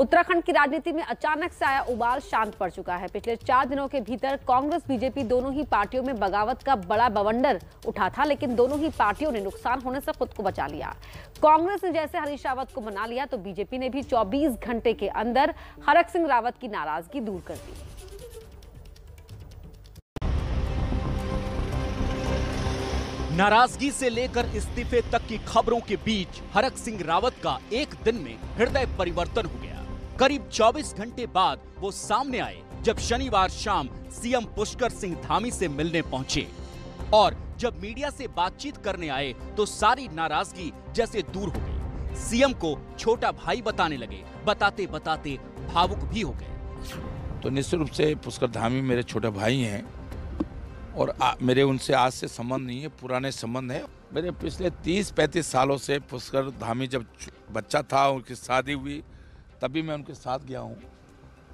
उत्तराखंड की राजनीति में अचानक से आया उबाल शांत पड़ चुका है। पिछले 4 दिनों के भीतर कांग्रेस बीजेपी दोनों ही पार्टियों में बगावत का बड़ा बवंडर उठा था, लेकिन दोनों ही पार्टियों ने नुकसान होने से खुद को बचा लिया। कांग्रेस ने जैसे हरीश रावत को मना लिया, तो बीजेपी ने भी 24 घंटे के अंदर हरक सिंह रावत की नाराजगी दूर कर दी। नाराजगी से लेकर इस्तीफे तक की खबरों के बीच हरक सिंह रावत का एक दिन में हृदय परिवर्तन हो गया। करीब 24 घंटे बाद वो सामने आए जब शनिवार शाम सीएम पुष्कर सिंह धामी से मिलने पहुंचे, और जब मीडिया से बातचीत करने आए तो सारी नाराजगी जैसे दूर हो गई। सीएम को छोटा भाई बताने लगे, बताते बताते भावुक भी हो गए। तो निश्चित रूप से पुष्कर धामी मेरे छोटा भाई हैं और मेरे उनसे आज से संबंध नहीं है, पुराने संबंध है। मेरे पिछले 30-35 सालों से पुष्कर धामी जब बच्चा था, उनकी शादी हुई, तभी मैं उनके साथ गया हूँ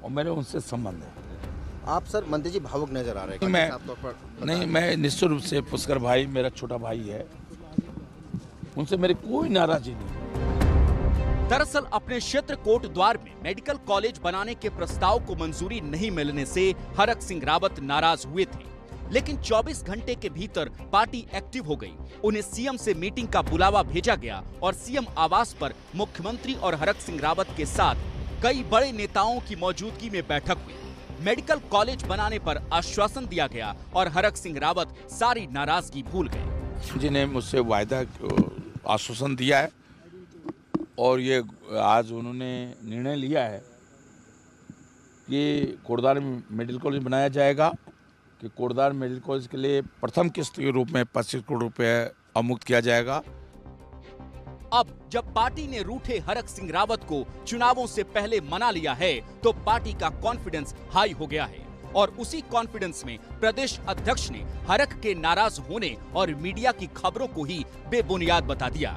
और मेरे उनसे संबंध है। आप सर मंत्री जी भावुक नजर आ रहे हैं। मैं निश्चित रूप से पुष्कर भाई मेरा छोटा भाई है, उनसे मेरी कोई नाराजगी नहीं। दरअसल अपने क्षेत्र कोटद्वार में मेडिकल कॉलेज बनाने के प्रस्ताव को मंजूरी नहीं मिलने से हरक सिंह रावत नाराज हुए थे, लेकिन 24 घंटे के भीतर पार्टी एक्टिव हो गई। उन्हें सीएम से मीटिंग का बुलावा भेजा गया और सीएम आवास पर मुख्यमंत्री और हरक सिंह रावत के साथ कई बड़े नेताओं की मौजूदगी में बैठक हुई। मेडिकल कॉलेज बनाने पर आश्वासन दिया गया और हरक सिंह रावत सारी नाराजगी भूल गए। जिन्हें मुझसे वायदा आश्वासन दिया है और ये आज उन्होंने निर्णय लिया है कि कोटद्वार में मेडिकल कॉलेज बनाया जाएगा, कि कोटद्वार मेडिकल कॉलेज के लिए प्रथम किस्त के रूप में 25 करोड़ रुपए अवमुक्त किया जाएगा। अब जब पार्टी ने रूठे हरक सिंह रावत को चुनावों से पहले मना लिया है, तो पार्टी का कॉन्फिडेंस हाई हो गया है, और उसी कॉन्फिडेंस में प्रदेश अध्यक्ष ने हरक के नाराज होने और मीडिया की खबरों को ही बेबुनियाद बता दिया।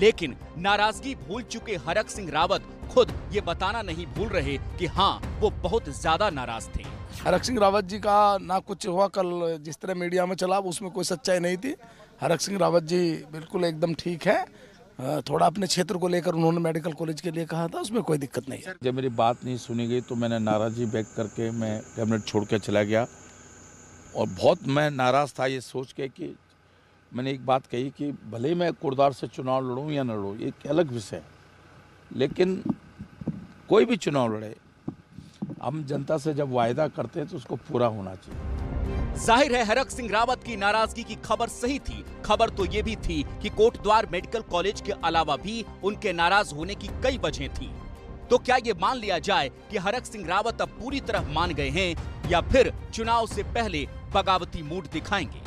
लेकिन नाराजगी भूल चुके हरक सिंह रावत खुद ये बताना नहीं भूल रहे कि हाँ, वो बहुत ज्यादा नाराज थे। हरक सिंह रावत जी का ना कुछ हुआ, कल जिस तरह मीडिया में चला उसमें कोई सच्चाई नहीं थी। हरक सिंह रावत जी बिल्कुल एकदम ठीक है। थोड़ा अपने क्षेत्र को लेकर उन्होंने मेडिकल कॉलेज के लिए कहा था, उसमें कोई दिक्कत नहीं है। जब मेरी बात नहीं सुनी गई तो मैंने नाराजगी व्यक्त करके मैं कैबिनेट छोड़ के चला गया, और बहुत मैं नाराज था ये सोच के कि मैंने एक बात कही कि भले ही मैं कोटद्वार से चुनाव लड़ूँ या न लड़ूँ, एक अलग विषय है, लेकिन कोई भी चुनाव लड़े, हम जनता से जब वायदा करते हैं तो उसको पूरा होना चाहिए। जाहिर है हरक सिंह रावत की नाराजगी की खबर सही थी। खबर तो ये भी थी कि कोटद्वार मेडिकल कॉलेज के अलावा भी उनके नाराज होने की कई वजह थी। तो क्या ये मान लिया जाए कि हरक सिंह रावत अब पूरी तरह मान गए हैं, या फिर चुनाव से पहले बगावती मूड दिखाएंगे?